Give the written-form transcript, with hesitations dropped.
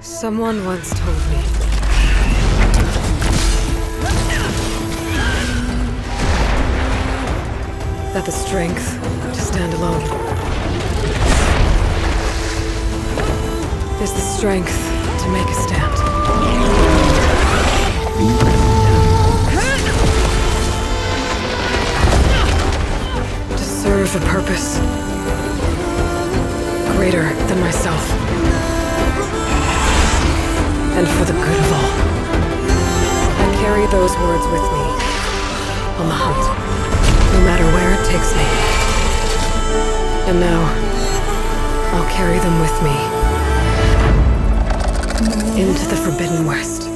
Someone once told me that the strength to stand alone is the strength to make a stand. To serve a purpose greater than myself. And for the good of all. I carry those words with me on the hunt, no matter where it takes me. And now, I'll carry them with me into the Forbidden West.